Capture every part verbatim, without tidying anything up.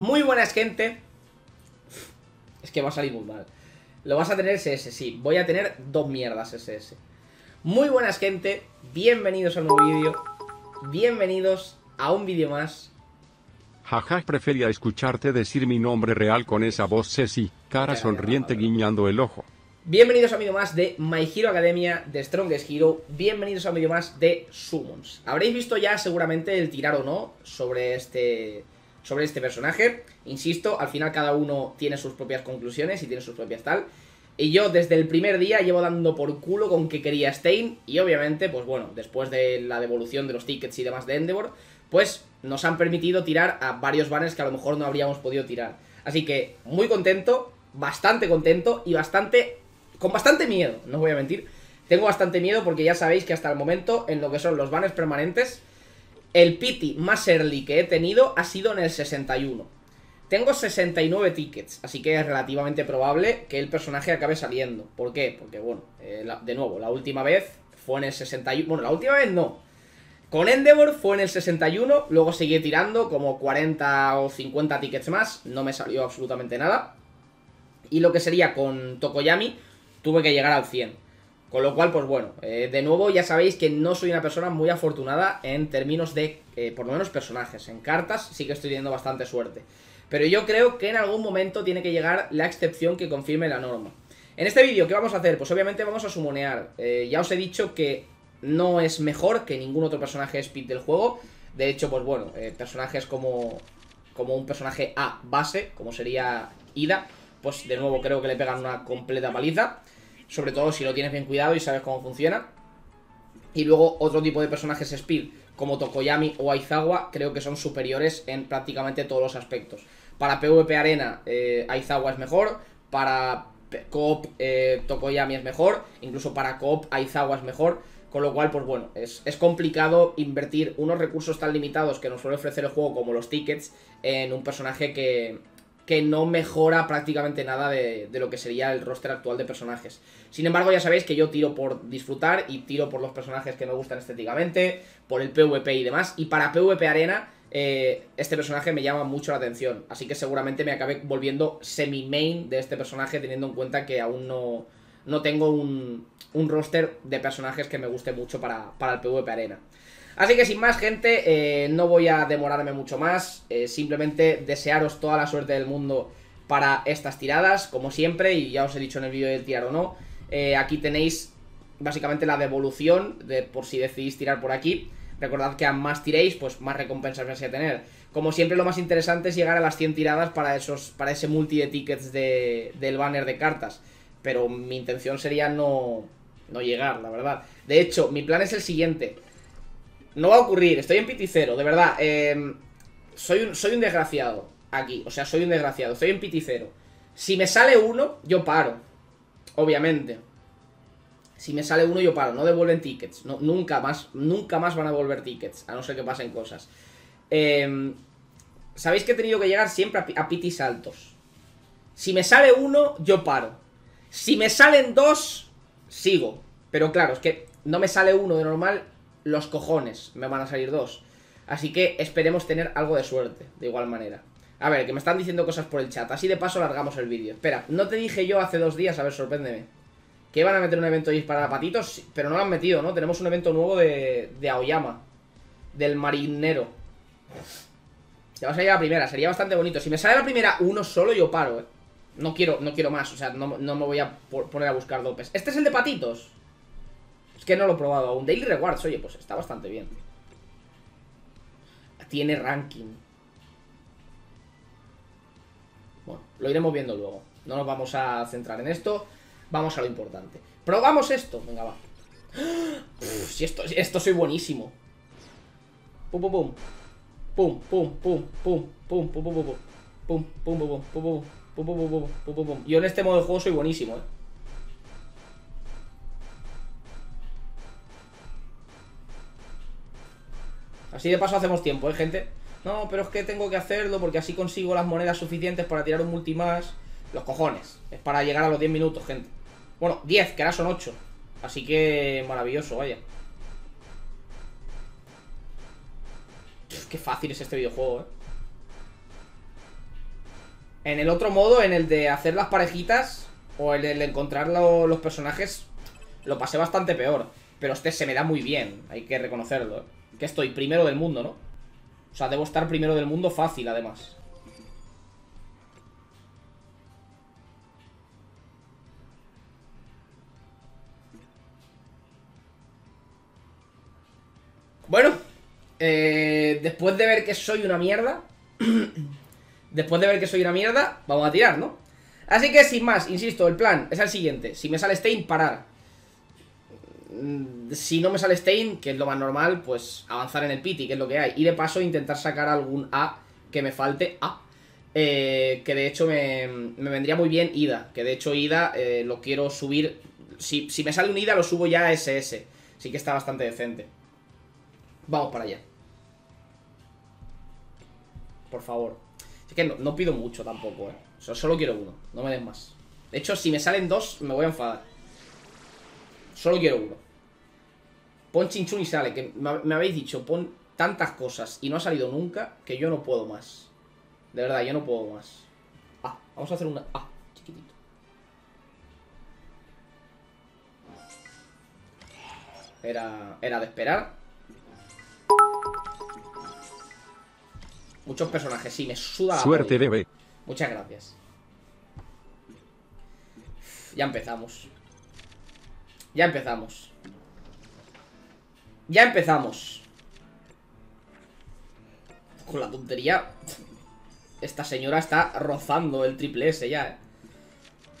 Muy buenas, gente. Es que va a salir muy mal. Lo vas a tener ese ese, sí. Voy a tener dos mierdas ese ese. Muy buenas, gente. Bienvenidos a un nuevo vídeo. Bienvenidos a un vídeo más. Jaja, prefería escucharte decir mi nombre real con esa voz sexy, cara Muchas sonriente gracias, guiñando el ojo. Bienvenidos a un vídeo más de My Hero Academia, The Strongest Hero. Bienvenidos a un vídeo más de Summons. Habréis visto ya seguramente el tirar o no sobre este... sobre este personaje, insisto, al final cada uno tiene sus propias conclusiones y tiene sus propias tal. Y yo desde el primer día llevo dando por culo con que quería Stain y obviamente, pues bueno, después de la devolución de los tickets y demás de Endeavor, pues nos han permitido tirar a varios banners que a lo mejor no habríamos podido tirar. Así que muy contento, bastante contento y bastante, con bastante miedo, no os voy a mentir. Tengo bastante miedo porque ya sabéis que hasta el momento en lo que son los banners permanentes... El pity más early que he tenido ha sido en el sesenta y uno. Tengo sesenta y nueve tickets, así que es relativamente probable que el personaje acabe saliendo. ¿Por qué? Porque, bueno, eh, la, de nuevo, la última vez fue en el sesenta y uno. Bueno, la última vez no. Con Endeavor fue en el sesenta y uno, luego seguí tirando como cuarenta o cincuenta tickets más. No me salió absolutamente nada. Y lo que sería con Tokoyami, tuve que llegar al cien. Con lo cual, pues bueno, eh, de nuevo ya sabéis que no soy una persona muy afortunada en términos de, eh, por lo menos, personajes. En cartas sí que estoy teniendo bastante suerte. Pero yo creo que en algún momento tiene que llegar la excepción que confirme la norma. En este vídeo, ¿qué vamos a hacer? Pues obviamente vamos a sumonear. Eh, ya os he dicho que no es mejor que ningún otro personaje speed del juego. De hecho, pues bueno, eh, personajes como, como un personaje A base, como sería Ida, pues de nuevo creo que le pegan una completa paliza. Sobre todo si lo tienes bien cuidado y sabes cómo funciona. Y luego otro tipo de personajes speed, como Tokoyami o Aizawa, creo que son superiores en prácticamente todos los aspectos. Para PvP arena, eh, Aizawa es mejor. Para coop, eh, Tokoyami es mejor. Incluso para coop, Aizawa es mejor. Con lo cual, pues bueno, es, es complicado invertir unos recursos tan limitados que nos suele ofrecer el juego, como los tickets, en un personaje que... que no mejora prácticamente nada de, de lo que sería el roster actual de personajes. Sin embargo, ya sabéis que yo tiro por disfrutar y tiro por los personajes que me gustan estéticamente, por el PvP y demás. Y para PvP arena, eh, este personaje me llama mucho la atención. Así que seguramente me acabé volviendo semi-main de este personaje, teniendo en cuenta que aún no, no tengo un, un roster de personajes que me guste mucho para, para el PvP arena. Así que sin más, gente, eh, no voy a demorarme mucho más, eh, simplemente desearos toda la suerte del mundo para estas tiradas, como siempre, y ya os he dicho en el vídeo de tirar o no, eh, aquí tenéis básicamente la devolución de por si decidís tirar por aquí. Recordad que a más tiréis, pues más recompensas vais a tener. Como siempre, lo más interesante es llegar a las cien tiradas para, esos, para ese multi de tickets de, del banner de cartas, pero mi intención sería no, no llegar, la verdad. De hecho, mi plan es el siguiente... No va a ocurrir, estoy en pity cero, de verdad, eh, soy, un, soy un desgraciado aquí, o sea, soy un desgraciado, estoy en pity cero. Si me sale uno, yo paro, obviamente. Si me sale uno, yo paro, no devuelven tickets, no, nunca más, nunca más van a devolver tickets, a no ser que pasen cosas. Eh, Sabéis que he tenido que llegar siempre a, a pity altos. Si me sale uno, yo paro. Si me salen dos, sigo. Pero claro, es que no me sale uno de normal... Los cojones, me van a salir dos. Así que esperemos tener algo de suerte. De igual manera. A ver, que me están diciendo cosas por el chat, así de paso largamos el vídeo. Espera, no te dije yo hace dos días, a ver, sorpréndeme, que van a meter un evento hoy para patitos. Pero no lo han metido, ¿no? Tenemos un evento nuevo de, de Aoyama, del marinero. Te vas a ir a la primera, sería bastante bonito. Si me sale la primera uno solo, yo paro, ¿eh? No quiero, no quiero más, o sea, no, no me voy a poner a buscar dopes. Este es el de patitos. Es que no lo he probado aún. Daily Rewards, oye, pues está bastante bien. Tiene ranking. Bueno, lo iremos viendo luego. No nos vamos a centrar en esto. Vamos a lo importante. Probamos esto. Venga, va. Uf, si esto, esto soy buenísimo. Pum, pum, pum. Pum, pum, pum, pum, pum, pum, pum, pum, pum, pum, pum, pum, pum, pum, pum, pum, pum, pum. Yo en este modo de juego soy buenísimo, eh. Así de paso hacemos tiempo, ¿eh, gente? No, pero es que tengo que hacerlo porque así consigo las monedas suficientes para tirar un multi más. Los cojones. Es para llegar a los diez minutos, gente. Bueno, diez, que ahora son ocho. Así que maravilloso, vaya. Pff, qué fácil es este videojuego, ¿eh? En el otro modo, en el de hacer las parejitas o el de encontrar lo, los personajes, lo pasé bastante peor. Pero este se me da muy bien, hay que reconocerlo, ¿eh? Que estoy primero del mundo, ¿no? O sea, debo estar primero del mundo fácil, además. Bueno, eh, después de ver que soy una mierda... Después de ver que soy una mierda, vamos a tirar, ¿no? Así que sin más, insisto, el plan es el siguiente. Si me sale Stain, parar. Si no me sale Stain, que es lo más normal, pues avanzar en el pity, que es lo que hay. Y de paso intentar sacar algún A que me falte. A. Eh, que de hecho me, me vendría muy bien Ida. Que de hecho Ida eh, lo quiero subir. Si, si me sale un Ida lo subo ya a S S. Sí que está bastante decente. Vamos para allá. Por favor. Es que no, no pido mucho tampoco, eh. Yo solo quiero uno, no me des más. De hecho, si me salen dos, me voy a enfadar. Solo quiero uno. Pon Chinchun y sale. Que me, me habéis dicho, pon tantas cosas y no ha salido nunca, que yo no puedo más. De verdad, yo no puedo más. Ah, vamos a hacer una... Ah, chiquitito. Era, era de esperar. Muchos personajes, sí, me suda la suerte, bebé. Muchas gracias. Ya empezamos. Ya empezamos. Ya empezamos. Con la tontería. Esta señora está rozando el triple S ya, ¿eh?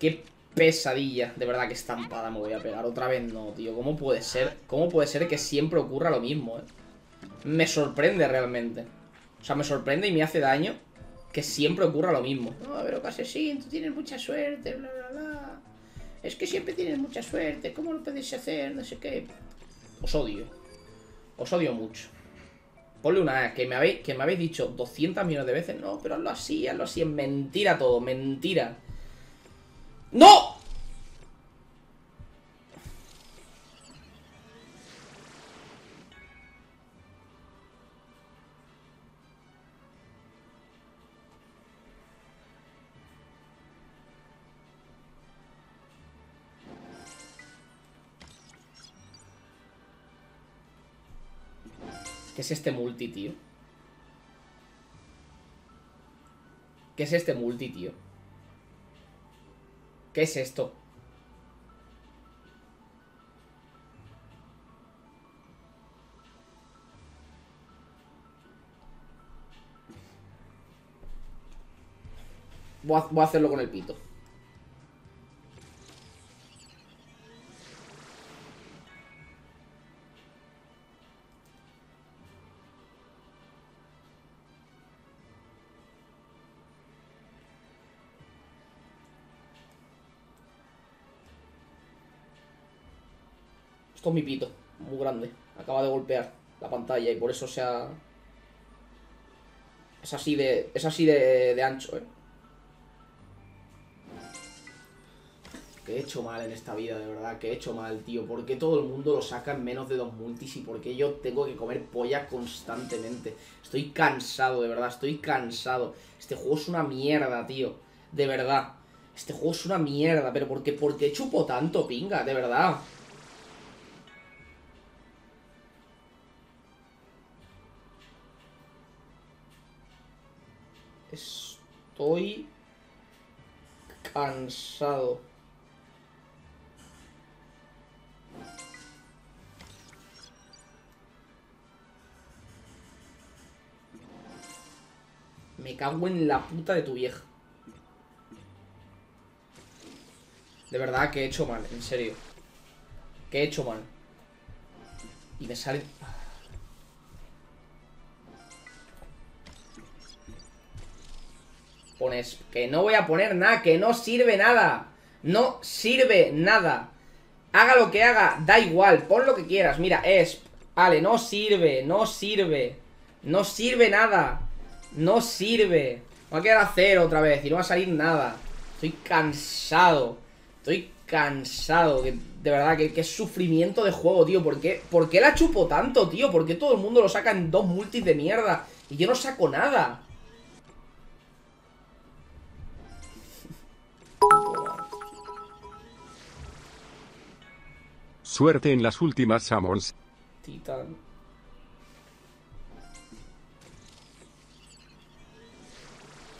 Qué pesadilla. De verdad, que estampada me voy a pegar. Otra vez no, tío. ¿Cómo puede ser? ¿Cómo puede ser que siempre ocurra lo mismo, eh? Me sorprende realmente. O sea, me sorprende y me hace daño que siempre ocurra lo mismo. No, pero Casesín, tú tienes mucha suerte, bla, bla, bla. Es que siempre tienes mucha suerte, ¿cómo lo podéis hacer? No sé qué. Os odio. Os odio mucho. Ponle una A, que me habéis, que me habéis dicho doscientos millones de veces. No, pero hazlo así, hazlo así. Es mentira todo, mentira. ¡No! ¿Qué es este multi, tío? ¿Qué es este multi, tío? ¿Qué es esto? Voy a, voy a hacerlo con el pito. Esto es mi pito, muy grande. Acaba de golpear la pantalla y por eso se ha... Es así de, es así de, de ancho, ¿eh? Que he hecho mal en esta vida, de verdad. Que he hecho mal, tío. ¿Por qué todo el mundo lo saca en menos de dos multis? ¿Y por qué yo tengo que comer polla constantemente? Estoy cansado, de verdad. Estoy cansado. Este juego es una mierda, tío. De verdad. Este juego es una mierda. Pero ¿por qué, por qué chupo tanto, pinga? De verdad. Estoy cansado. Me cago en la puta de tu vieja. De verdad que he hecho mal, en serio. Que he hecho mal. Y me sale... Pones, que no voy a poner nada, que no sirve nada. No sirve nada. Haga lo que haga, da igual, pon lo que quieras. Mira, es, vale, no sirve, no sirve. No sirve nada. No sirve. Me va a quedar a cero otra vez y no va a salir nada. Estoy cansado. Estoy cansado. Que, de verdad, que, que sufrimiento de juego, tío. ¿Por qué, ¿Por qué la chupo tanto, tío? ¿Por qué todo el mundo lo saca en dos multis de mierda? Y yo no saco nada. Suerte en las últimas Summons. Titán.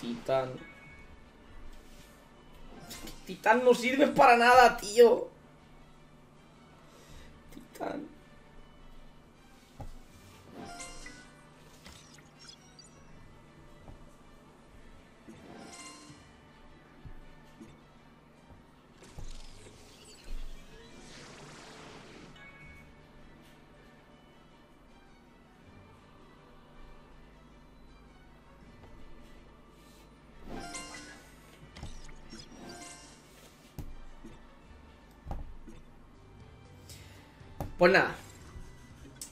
Titán. Titán no sirve para nada, tío. Titán. Pues nada,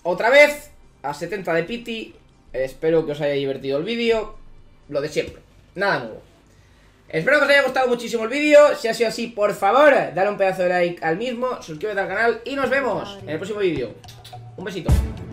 otra vez a setenta de piti. Espero que os haya divertido el vídeo. Lo de siempre, nada nuevo. Espero que os haya gustado muchísimo el vídeo. Si ha sido así, por favor, dale un pedazo de like al mismo, suscríbete al canal y nos vemos en el próximo vídeo. Un besito.